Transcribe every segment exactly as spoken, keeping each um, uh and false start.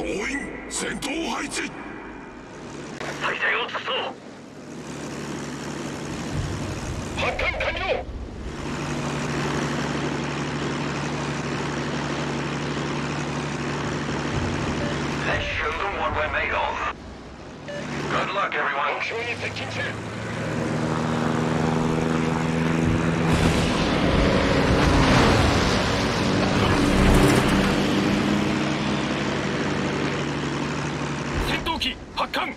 総員戦闘配置。配線を尽くそう。発艦完了。Let's show them what we're made of. Good luck, everyone. 目標に接近中。 発艦。前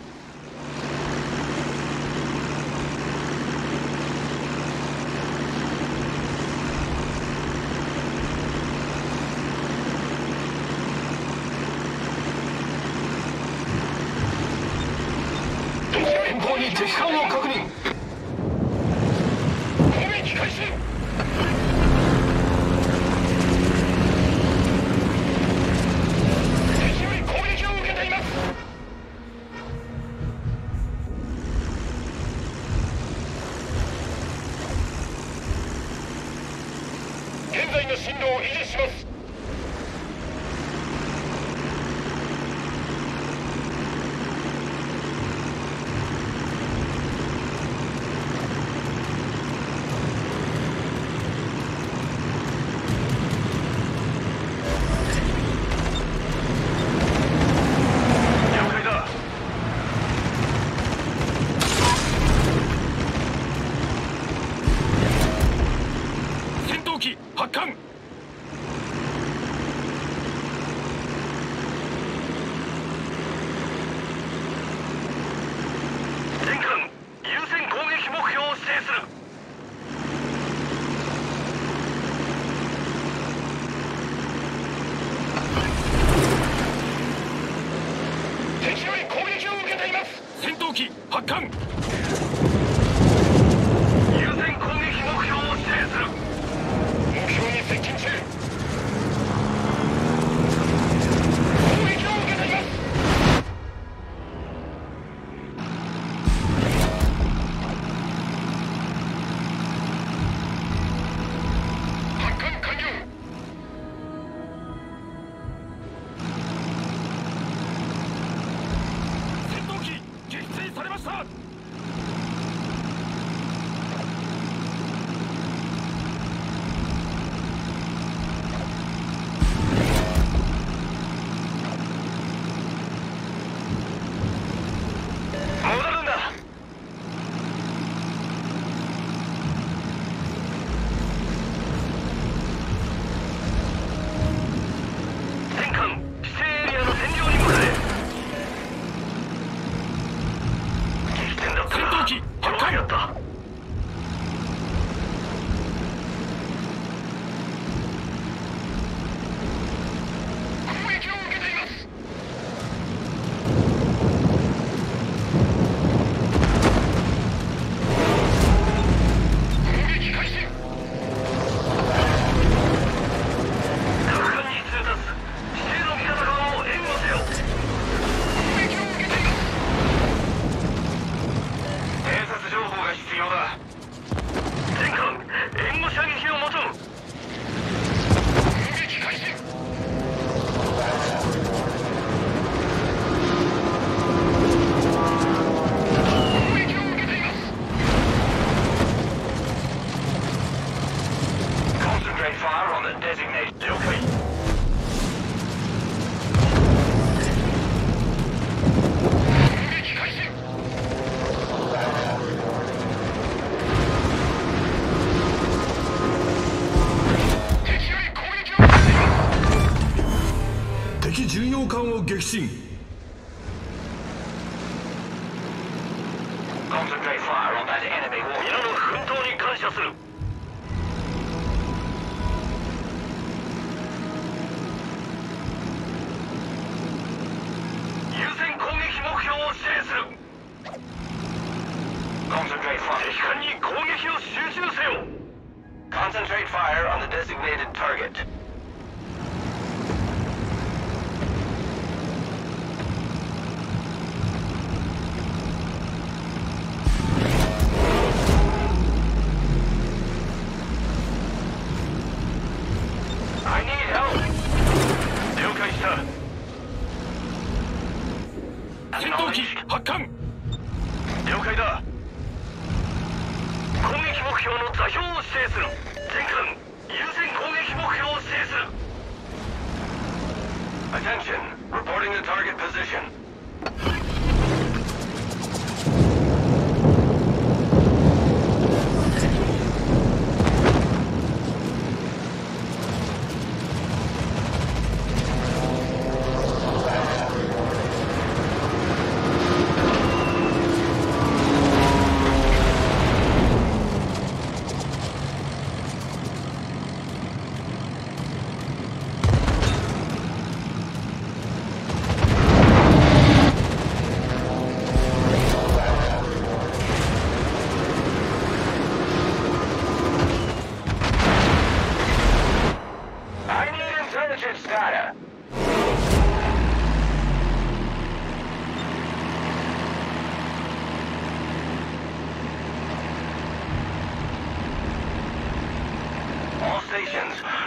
方に敵艦を確認。攻撃開始。 進路を維持します。了解だ。戦闘機発艦。 発艦。優先攻撃目標を指定する。目標に接近中。攻撃を受けています。発艦完了。 巡洋艦を撃沈。皆の奮闘に感謝する。優先攻撃目標を指定する。敵艦に攻撃を集中せよ。 Concentrate fire on the designated target. 了解した。標の座標を指定する。全艦優先攻撃目標を指定する。 Attention, reporting the target position.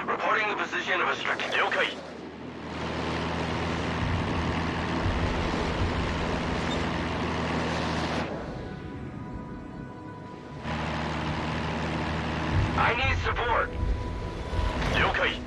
Reporting the position of a strict yokai. I need support. Yokai.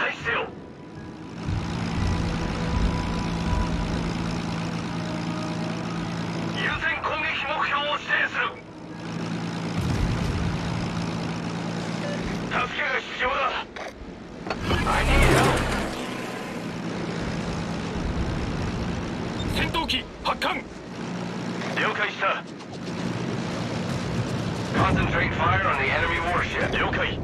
解せよ。優先攻撃目標を指定する。助けが必要だ。 I need help。 戦闘機発艦。了解した。 Concentrate fire on the enemy warship。 了解。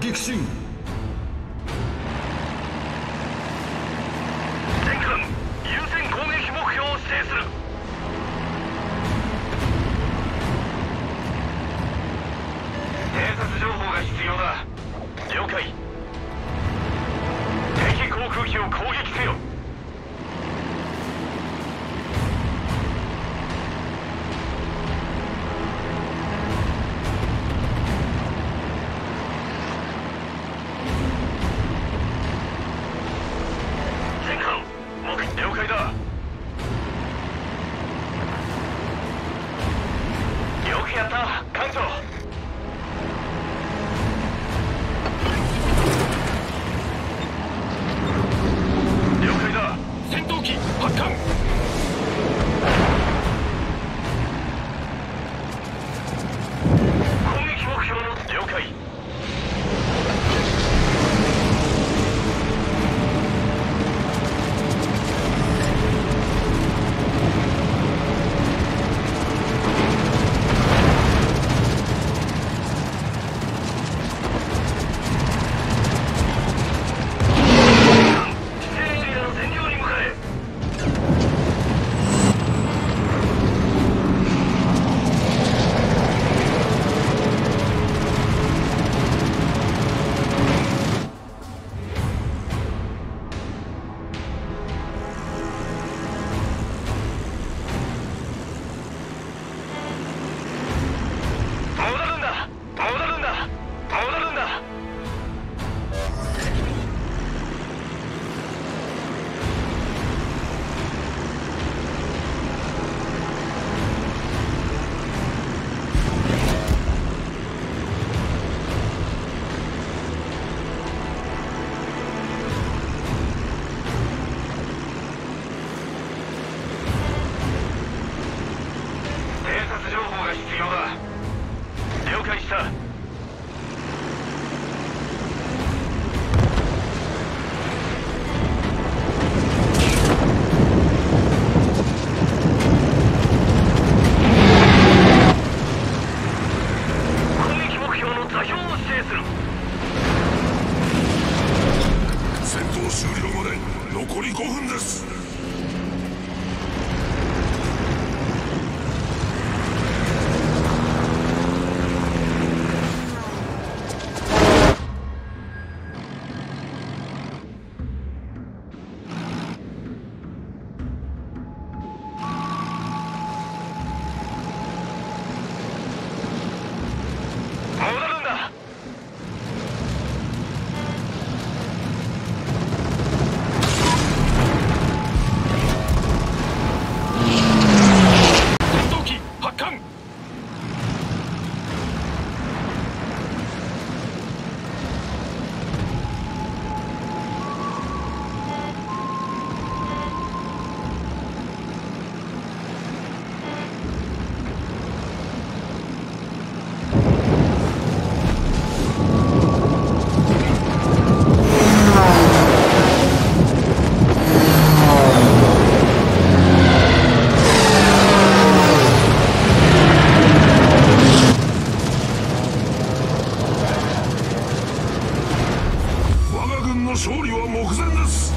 激震。全艦優先攻撃目標を指定する。偵察情報が必要だ。了解。敵航空機を攻撃せよ。前です。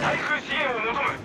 対空支援を求む。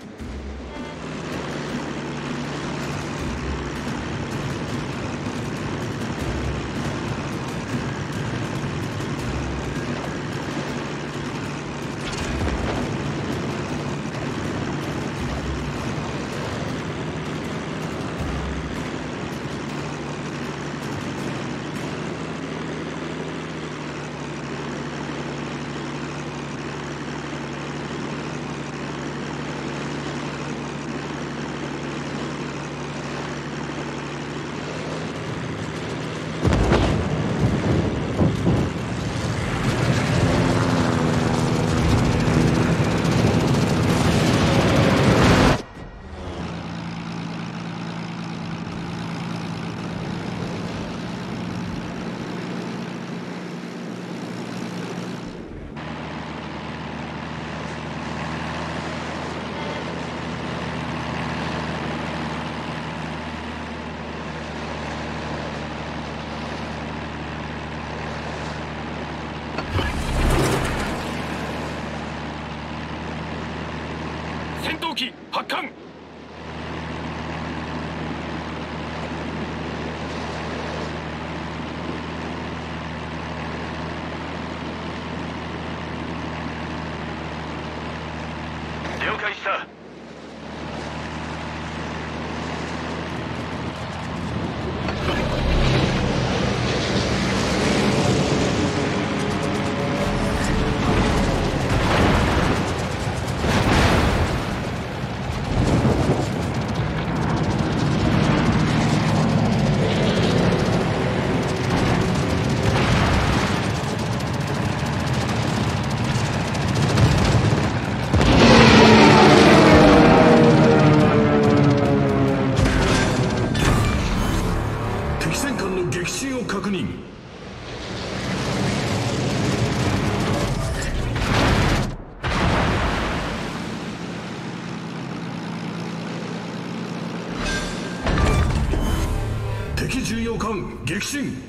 戦闘機発艦。 確認。敵巡洋艦撃沈。